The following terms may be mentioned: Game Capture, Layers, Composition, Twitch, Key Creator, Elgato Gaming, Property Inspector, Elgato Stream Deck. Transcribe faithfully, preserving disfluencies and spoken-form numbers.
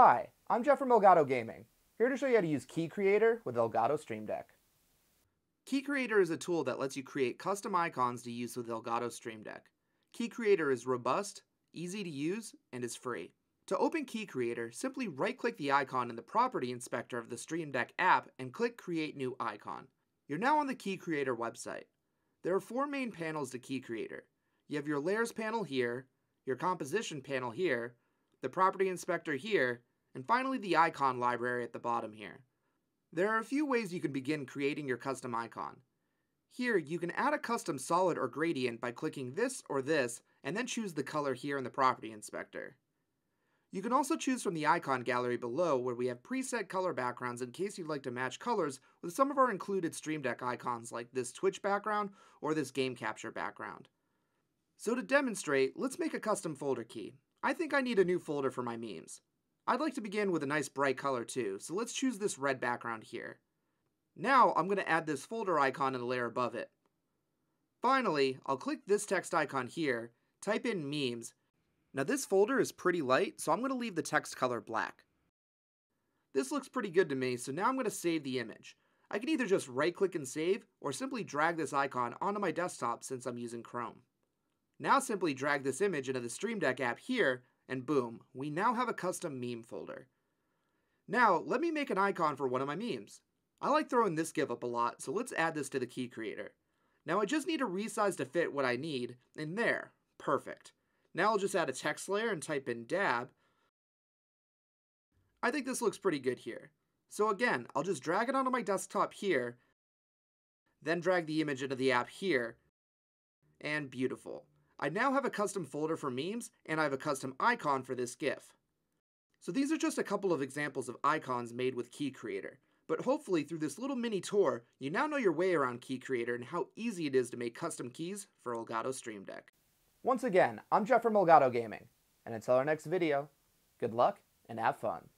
Hi, I'm Jeff from Elgato Gaming, here to show you how to use Key Creator with Elgato Stream Deck. Key Creator is a tool that lets you create custom icons to use with Elgato Stream Deck. Key Creator is robust, easy to use, and is free. To open Key Creator, simply right-click the icon in the Property Inspector of the Stream Deck app and click Create New Icon. You're now on the Key Creator website. There are four main panels to Key Creator. You have your Layers panel here, your Composition panel here, the Property Inspector here, and finally the icon library at the bottom here. There are a few ways you can begin creating your custom icon. Here, you can add a custom solid or gradient by clicking this or this, and then choose the color here in the Property Inspector. You can also choose from the icon gallery below, where we have preset color backgrounds in case you'd like to match colors with some of our included Stream Deck icons like this Twitch background or this Game Capture background. So to demonstrate, let's make a custom folder key. I think I need a new folder for my memes. I'd like to begin with a nice bright color too, so let's choose this red background here. Now I'm going to add this folder icon in the layer above it. Finally, I'll click this text icon here, type in memes. Now this folder is pretty light, so I'm going to leave the text color black. This looks pretty good to me, so now I'm going to save the image. I can either just right-click and save, or simply drag this icon onto my desktop since I'm using Chrome. Now simply drag this image into the Stream Deck app here, and boom, we now have a custom meme folder. Now, let me make an icon for one of my memes. I like throwing this GIF up a lot, so let's add this to the Key Creator. Now I just need to resize to fit what I need, and there, perfect. Now I'll just add a text layer and type in dab. I think this looks pretty good here. So again, I'll just drag it onto my desktop here, then drag the image into the app here, and beautiful. I now have a custom folder for memes, and I have a custom icon for this GIF. So these are just a couple of examples of icons made with Key Creator, but hopefully through this little mini tour, you now know your way around Key Creator and how easy it is to make custom keys for Elgato Stream Deck. Once again, I'm Jeff from Elgato Gaming, and until our next video, good luck and have fun.